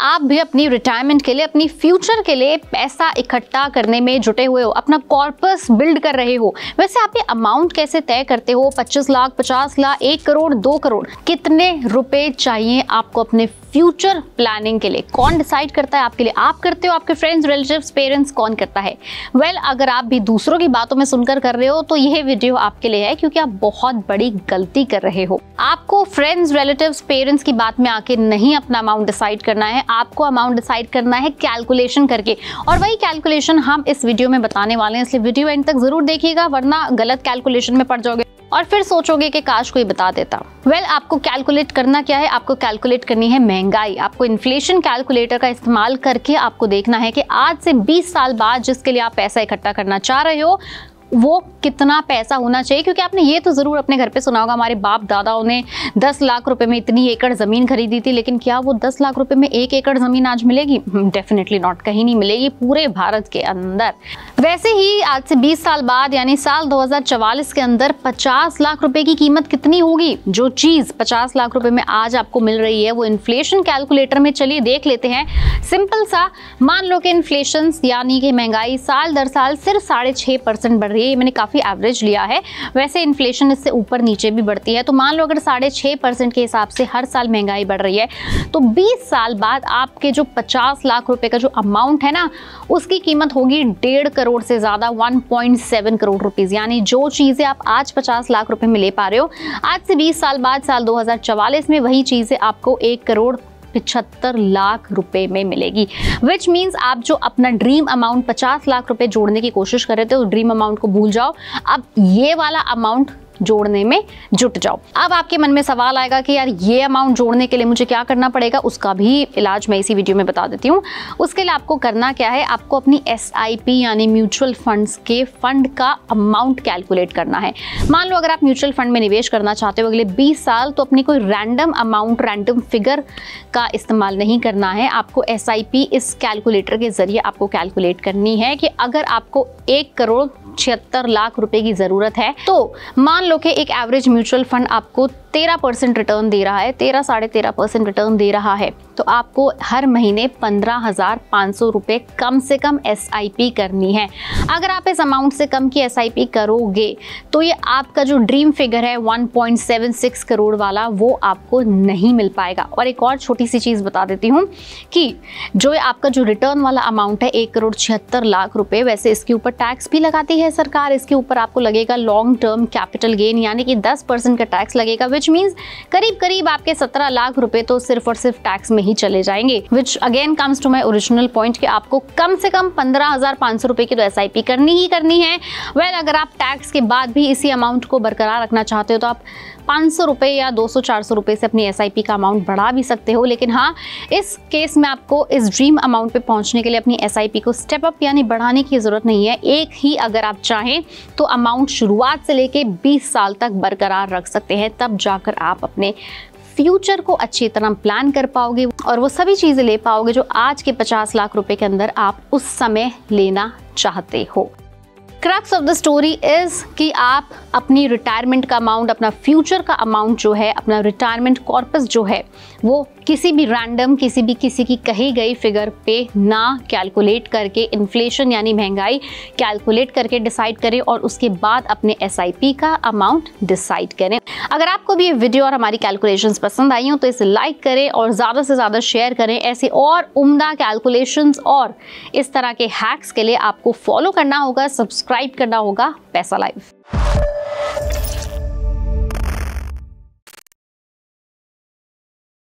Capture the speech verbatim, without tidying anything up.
आप भी अपनी रिटायरमेंट के लिए, अपनी फ्यूचर के लिए पैसा इकट्ठा करने में जुटे हुए हो, अपना कॉर्पस बिल्ड कर रहे हो। वैसे आप ये अमाउंट कैसे तय करते हो? पच्चीस लाख, पचास लाख, एक करोड़, दो करोड़, कितने रुपए चाहिए आपको अपने फ्यूचर प्लानिंग के लिए? कौन डिसाइड करता है आपके लिए? आप करते हो, आपके फ्रेंड्स, रिलेटिव्स, पेरेंट्स, कौन करता है? वेल well, अगर आप भी दूसरों की बातों में सुनकर कर रहे हो तो यह वीडियो आपके लिए है, क्योंकि आप बहुत बड़ी गलती कर रहे हो। आपको फ्रेंड्स, रिलेटिव्स, पेरेंट्स की बात में आके नहीं अपना अमाउंट डिसाइड करना है, आपको अमाउंट डिसाइड करना है कैलकुलेशन करके, और वही कैलकुलेशन हम इस वीडियो में बताने वाले हैं, इसलिए वीडियो एंड तक जरूर देखिएगा, वरना गलत कैलकुलेशन में पड़ जाओगे और फिर सोचोगे कि काश कोई बता देता। वेल well, आपको कैलकुलेट करना क्या है? आपको कैलकुलेट करनी है महंगाई। आपको इन्फ्लेशन कैलकुलेटर का इस्तेमाल करके आपको देखना है कि आज से बीस साल बाद जिसके लिए आप पैसा इकट्ठा करना चाह रहे हो वो कितना पैसा होना चाहिए, क्योंकि आपने ये तो ज़रूर अपने घर पे सुना होगा, हमारे बाप दादाओं ने दस लाख रुपए में इतनी एकड़ ज़मीन खरीदी थी, लेकिन क्या वो दस लाख रुपए में एक एकड़ ज़मीन आज मिलेगी? डेफिनेटली नॉट, कहीं नहीं मिलेगी पूरे भारत के अंदर। वैसे ही आज से बीस साल बाद यानी साल दो हज़ार चौवालीस के अंदर पचास लाख रुपए की कीमत कितनी होगी? जो चीज़ पचास लाख रुपये में आज आपको मिल रही है वो इन्फ्लेशन कैलकुलेटर में चलिए देख लेते हैं। सिंपल सा, मान लो कि इन्फ्लेशन यानी कि महंगाई साल दर साल सिर्फ साढ़े छः परसेंट बढ़ रही है, ये मैंने काफी एवरेज लिया है, वैसे इन्फ्लेशन इससे ऊपर नीचे भी बढ़ती है। तो मान लो अगर साढ़े छः परसेंट के हिसाब से हर साल महंगाई बढ़ रही है तो बीस साल बाद आपके जो पचास लाख रुपए का जो अमाउंट है ना, उसकी कीमत होगी डेढ़ करोड़ से ज्यादा, एक पॉइंट सात करोड़ रुपीज। यानी जो चीजें आप आज पचास लाख रुपए में ले पा रहे हो, आज से बीस साल बाद साल दो हज़ार चौवालीस में वही चीजें आपको एक करोड़ पचहत्तर लाख रुपए में मिलेगी। विच मीन्स आप जो अपना ड्रीम अमाउंट पचास लाख रुपए जोड़ने की कोशिश कर रहे थे, उस ड्रीम अमाउंट को भूल जाओ, अब ये वाला अमाउंट जोड़ने में जुट जाओ। अब आपके मन में सवाल आएगा कि यार ये अमाउंट जोड़ने के लिए मुझे क्या करना पड़ेगा? उसका भी इलाज मैं इसी वीडियो में बता देती हूँ। उसके लिए आपको करना क्या है, आपको अपनी एस आई पी यानी म्यूचुअल फंड्स के फंड का अमाउंट कैलकुलेट करना है। मान लो अगर आप म्यूचुअल फंड में निवेश करना चाहते हो अगले बीस साल, तो अपनी कोई रैंडम अमाउंट, रैंडम फिगर का इस्तेमाल नहीं करना है, आपको एस आई पी इस कैलकुलेटर के जरिए आपको कैलकुलेट करनी है कि अगर आपको एक करोड़ छिहत्तर लाख रुपए की ज़रूरत है तो मान लो कि एक एवरेज म्यूचुअल फंड आपको तेरह परसेंट रिटर्न दे रहा है, तेरह साढ़े तेरह परसेंट रिटर्न दे रहा है, तो आपको हर महीने पंद्रह हज़ार पाँच सौ रुपये कम से कम एस आई पी करनी है। अगर आप इस अमाउंट से कम की एस आई पी करोगे तो ये आपका जो ड्रीम फिगर है एक पॉइंट सात छह करोड़ वाला वो आपको नहीं मिल पाएगा। और एक और छोटी सी चीज़ बता देती हूँ कि जो आपका जो रिटर्न वाला अमाउंट है एक करोड़ छिहत्तर लाख रुपये, वैसे इसके ऊपर टैक्स भी लगाती है सरकार, इसके ऊपर आपको लगेगा लॉन्ग टर्म कैपिटल गेन यानी कि दस परसेंट का टैक्स लगेगा। Which means करीब करीब आपके सत्रह लाख रुपए तो सिर्फ और सिर्फ टैक्स में ही चले जाएंगे। Which again comes to my original point कि आपको कम से कम पंद्रह हज़ार पाँच सौ रुपए की तो एस आई पी करनी ही करनी है। वेल well, अगर आप टैक्स के बाद भी इसी अमाउंट को बरकरार रखना चाहते हो तो आप पाँच सौ रुपए या दो सौ चार सौ रुपए से अपनी एस आई पी का अमाउंट बढ़ा भी सकते हो, लेकिन हाँ इस केस में आपको इस ड्रीम अमाउंट पे पहुंचने के लिए अपनी एस आई पी को स्टेप अप यानी बढ़ाने की ज़रूरत नहीं है। एक ही अगर आप चाहें तो अमाउंट शुरुआत से लेके बीस साल तक बरकरार रख सकते हैं, तब जाकर आप अपने फ्यूचर को अच्छी तरह प्लान कर पाओगे और वो सभी चीज़ें ले पाओगे जो आज के पचास लाख रुपए के अंदर आप उस समय लेना चाहते हो। Crux of the story is कि आप अपनी रिटायरमेंट का अमाउंट, अपना फ्यूचर का अमाउंट जो है, अपना रिटायरमेंट कॉर्पस जो है वो किसी भी रैंडम, किसी भी किसी की कही गई फिगर पे ना कैलकुलेट करके, इन्फ्लेशन यानी महंगाई कैलकुलेट करके डिसाइड करें और उसके बाद अपने एस आई पी का अमाउंट डिसाइड करें। अगर आपको भी ये वीडियो और हमारी कैलकुलेशंस पसंद आई हो तो इसे लाइक करें और ज़्यादा से ज़्यादा शेयर करें। ऐसे और उम्दा कैलकुलेशंस और इस तरह के हैक्स के लिए आपको फॉलो करना होगा, सब्सक्राइब करना होगा पैसा लाइव।